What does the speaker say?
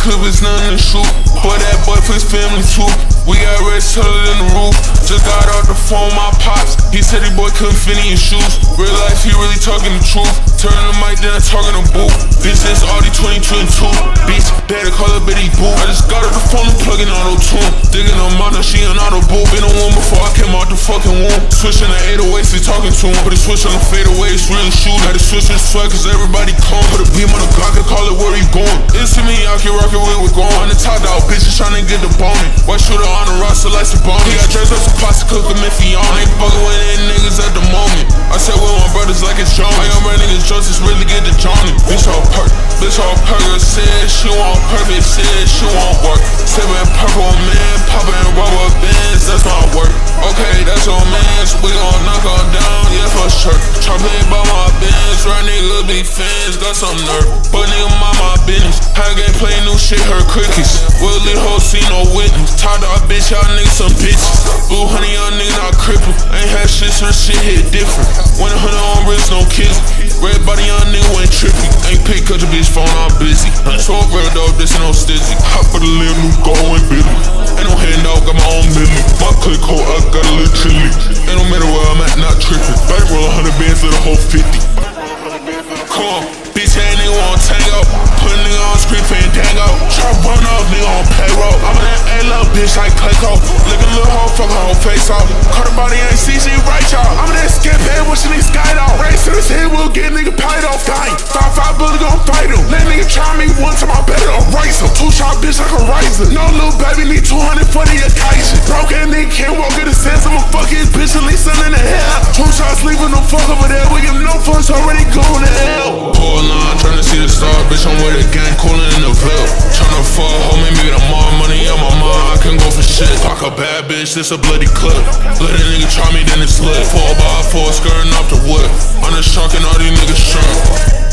Clip is nothing to shoot, but that boy for his family too. We got red settled in the roof. Just got off the phone, my pops. He said he boy couldn't fit in his shoes. Real life, he really talking the truth. Turning the mic, then I talking the boo. This is Audi 22 and 2. Bitch, better call her Betty Boo. I just got off the phone and plugging auto tune. Digging her mouth, now she an auto boo. Been a woman before I came out the fucking womb. Switching the 808s, he talking to him. But he switch on the fadeaway, it's really shooting. Had to switch his swag, cause everybody come. Put a beam on the Glock and call it where he going. It's to me, I can rock. We're going on the top dog, bitches trying to get the boning. White shooter on the roster, like Sabonis. He got dressed up some pasta, cook him if he on. I ain't fucking with any niggas at the moment. I said with my brothers like it's Johnny. I got my niggas just really get the Johnny. Bitch all perk, said she want perfect, said she want work. Sippin' purple, man, poppin' rubber bands, that's my work. Okay, that's your man, so we gon' knock her down, yeah for sure. Try play by my bands, right nigga, big fans, got some nerve. But nigga, mind my business, I can't play new shit, her crickets. Willie Ho, see no witness. Tired of bitch, y'all niggas some bitches. Blue honey, y'all niggas not crippled. Ain't had shit, so shit hit different. 100 on wrist, no kids. Red body, y'all nigga went trippy. Ain't pick up your bitch phone, I'm busy. So real though, this ain't no stizzy. Hop for the lil' new goin' and Billy. Ain't no handout, got my own limit. My click hole, I got a little chilly. Ain't no matter where I'm at, not trippin'. Bankroll 100 bands to the whole 50. Come on, bitch, ain't nigga wanna tango. Put a nigga on screen, fandango. Try run off, nigga on payroll. I'm in that A-Love bitch like Clayco. Look a little hoe, fuck her whole face off. Caught her body, ain't see, she right, y'all. I'm in that skip head, wishing he skied off. Race to this head, we'll get nigga paid off. Dying, 5-5 bullet gon' fight him. Let nigga try me once, I'm better erase him. Two-shot bitch like a razor. No little baby, need 200 for the occasion. Broke and nigga can't walk in the sense. I'ma fuck his bitch and leave something in the hell. Two shots, leave with no fuck over there. We give no fucks, already going to hell. Pull line, tryna see the star, bitch, I'm with it. Gang coolin' in the veil. Tryna fuck, hold me, maybe the more money on my mind. I can go for shit. Pock a bad bitch, this a bloody clip. Let a nigga try me, then it slip. 4x4, skirtin' off the wood. I'm just shocking all these niggas drunk.